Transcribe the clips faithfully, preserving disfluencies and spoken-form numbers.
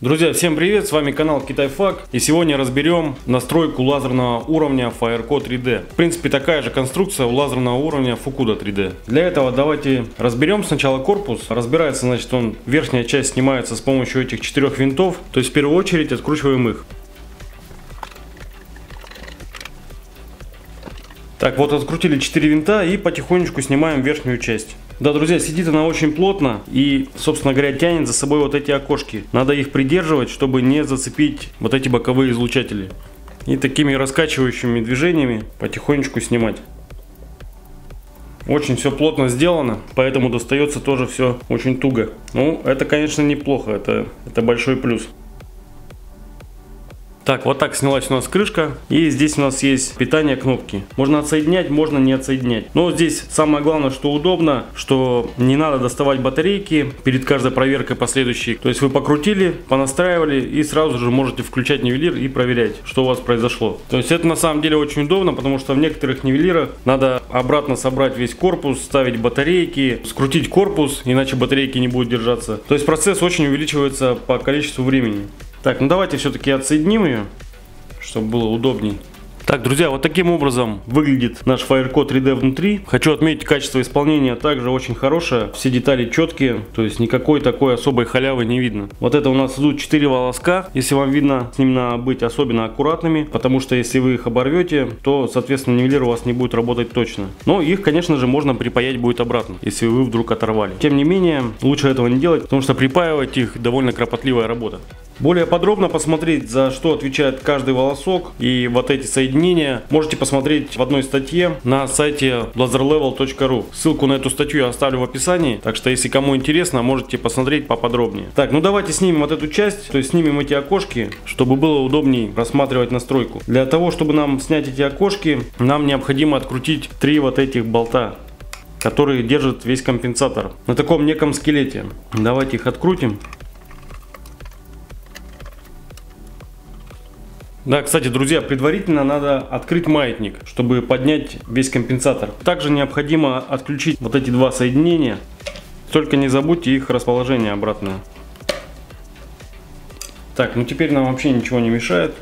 Друзья, всем привет, с вами канал Китайфак, и сегодня разберем настройку лазерного уровня Firecore три дэ. В принципе, такая же конструкция у лазерного уровня Fukuda три дэ. Для этого давайте разберем сначала корпус. Разбирается, значит, он, верхняя часть снимается с помощью этих четырех винтов, то есть в первую очередь откручиваем их. Так, вот открутили четыре винта и потихонечку снимаем верхнюю часть. Да, друзья, сидит она очень плотно и, собственно говоря, тянет за собой вот эти окошки. Надо их придерживать, чтобы не зацепить вот эти боковые излучатели. И такими раскачивающими движениями потихонечку снимать. Очень все плотно сделано, поэтому достается тоже все очень туго. Ну, это, конечно, неплохо, это, это большой плюс. Так, вот так снялась у нас крышка, и здесь у нас есть питание кнопки. Можно отсоединять, можно не отсоединять. Но здесь самое главное, что удобно, что не надо доставать батарейки перед каждой проверкой последующей. То есть вы покрутили, понастраивали и сразу же можете включать нивелир и проверять, что у вас произошло. То есть это на самом деле очень удобно, потому что в некоторых нивелирах надо обратно собрать весь корпус, ставить батарейки, скрутить корпус, иначе батарейки не будут держаться. То есть процесс очень увеличивается по количеству времени. Так, ну давайте все-таки отсоединим ее, чтобы было удобней. Так, друзья, вот таким образом выглядит наш Firecore три дэ внутри. Хочу отметить, качество исполнения также очень хорошее. Все детали четкие, то есть никакой такой особой халявы не видно. Вот это у нас идут четыре волоска. Если вам видно, с ним надо быть особенно аккуратными, потому что если вы их оборвете, то, соответственно, нивелир у вас не будет работать точно. Но их, конечно же, можно припаять будет обратно, если вы вдруг оторвали. Тем не менее, лучше этого не делать, потому что припаивать их довольно кропотливая работа. Более подробно посмотреть, за что отвечает каждый волосок и вот эти соединения, можете посмотреть в одной статье на сайте laser level точка ру. Ссылку на эту статью я оставлю в описании, так что если кому интересно, можете посмотреть поподробнее. Так, ну давайте снимем вот эту часть, то есть снимем эти окошки, чтобы было удобнее рассматривать настройку. Для того, чтобы нам снять эти окошки, нам необходимо открутить три вот этих болта, которые держат весь компенсатор на таком неком скелете. Давайте их открутим. Да, кстати, друзья, предварительно надо открыть маятник, чтобы поднять весь компенсатор. Также необходимо отключить вот эти два соединения, только не забудьте их расположение обратное. Так, ну теперь нам вообще ничего не мешает.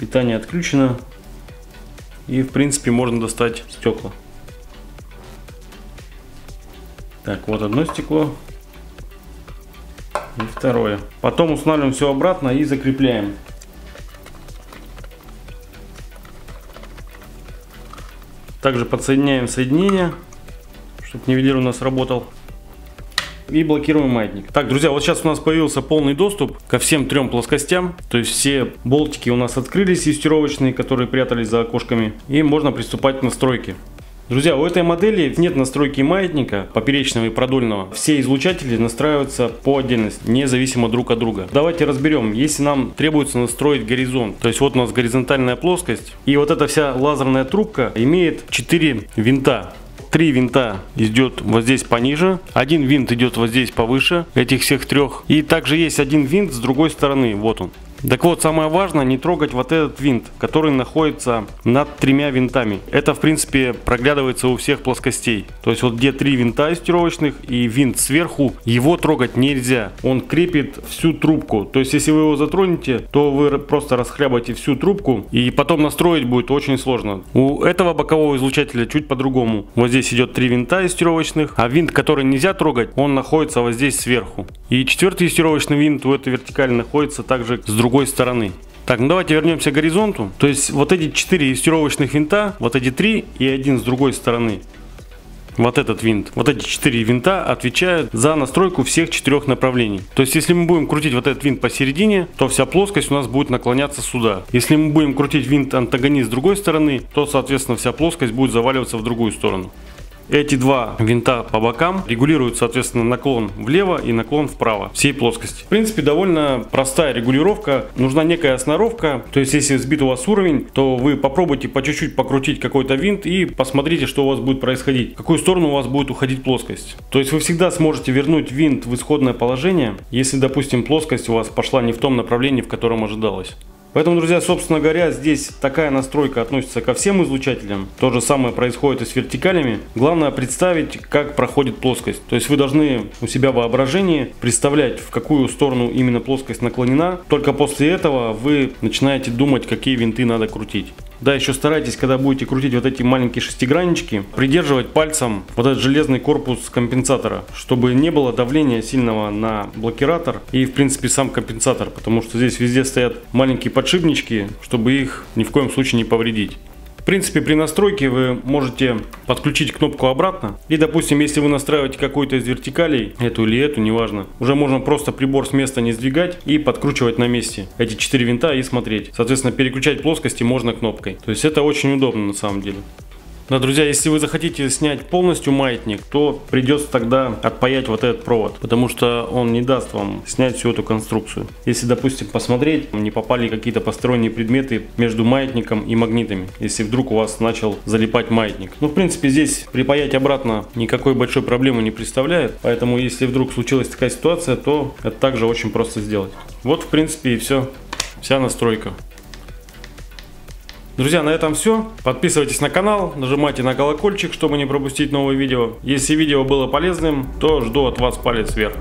Питание отключено. И, в принципе, можно достать стекла. Так, вот одно стекло. И второе. Потом устанавливаем все обратно и закрепляем. Также подсоединяем соединение, чтобы нивелир у нас работал. И блокируем маятник. Так, друзья, вот сейчас у нас появился полный доступ ко всем трем плоскостям. То есть все болтики у нас открылись, юстировочные, которые прятались за окошками. И можно приступать к настройке. Друзья, у этой модели нет настройки маятника поперечного и продольного. Все излучатели настраиваются по отдельности, независимо друг от друга. Давайте разберем, если нам требуется настроить горизонт. То есть вот у нас горизонтальная плоскость. И вот эта вся лазерная трубка имеет четыре винта. Три винта идет вот здесь пониже, один винт идет вот здесь повыше, этих всех трех. И также есть один винт с другой стороны, вот он. Так вот, самое важное, не трогать вот этот винт, который находится над тремя винтами. Это, в принципе, проглядывается у всех плоскостей. То есть вот где три винта юстировочных и винт сверху, его трогать нельзя. Он крепит всю трубку. То есть если вы его затронете, то вы просто расхлябаете всю трубку, и потом настроить будет очень сложно. У этого бокового излучателя чуть по-другому. Вот здесь идет три винта юстировочных, а винт, который нельзя трогать, он находится вот здесь сверху. И четвертый юстировочный винт у этой вертикали находится также с другой другой стороны. Так, ну давайте вернемся к горизонту. То есть вот эти четыре юстировочных винта, вот эти три и один с другой стороны, вот этот винт, вот эти четыре винта отвечают за настройку всех четырех направлений. То есть если мы будем крутить вот этот винт посередине, то вся плоскость у нас будет наклоняться сюда. Если мы будем крутить винт антагонист с другой стороны, то, соответственно, вся плоскость будет заваливаться в другую сторону. Эти два винта по бокам регулируют, соответственно, наклон влево и наклон вправо всей плоскости. В принципе, довольно простая регулировка. Нужна некая сноровка. То есть если сбит у вас уровень, то вы попробуйте по чуть-чуть покрутить какой-то винт и посмотрите, что у вас будет происходить, в какую сторону у вас будет уходить плоскость. То есть вы всегда сможете вернуть винт в исходное положение, если, допустим, плоскость у вас пошла не в том направлении, в котором ожидалось. Поэтому, друзья, собственно говоря, здесь такая настройка относится ко всем излучателям. То же самое происходит и с вертикалями. Главное представить, как проходит плоскость. То есть вы должны у себя в воображении представлять, в какую сторону именно плоскость наклонена. Только после этого вы начинаете думать, какие винты надо крутить. Да, еще старайтесь, когда будете крутить вот эти маленькие шестиграннички, придерживать пальцем вот этот железный корпус компенсатора, чтобы не было давления сильного на блокиратор и, в принципе, сам компенсатор, потому что здесь везде стоят маленькие подшипнички, чтобы их ни в коем случае не повредить. В принципе, при настройке вы можете подключить кнопку обратно. И, допустим, если вы настраиваете какую-то из вертикалей, эту или эту, неважно, уже можно просто прибор с места не сдвигать и подкручивать на месте эти четыре винта и смотреть. Соответственно, переключать плоскости можно кнопкой. То есть это очень удобно на самом деле. Да, друзья, если вы захотите снять полностью маятник, то придется тогда отпаять вот этот провод, потому что он не даст вам снять всю эту конструкцию. Если, допустим, посмотреть, не попали какие-то посторонние предметы между маятником и магнитами, если вдруг у вас начал залипать маятник. Ну, в принципе, здесь припаять обратно никакой большой проблемы не представляет, поэтому если вдруг случилась такая ситуация, то это также очень просто сделать. Вот, в принципе, и все, вся настройка. Друзья, на этом все. Подписывайтесь на канал, нажимайте на колокольчик, чтобы не пропустить новые видео. Если видео было полезным, то жду от вас палец вверх.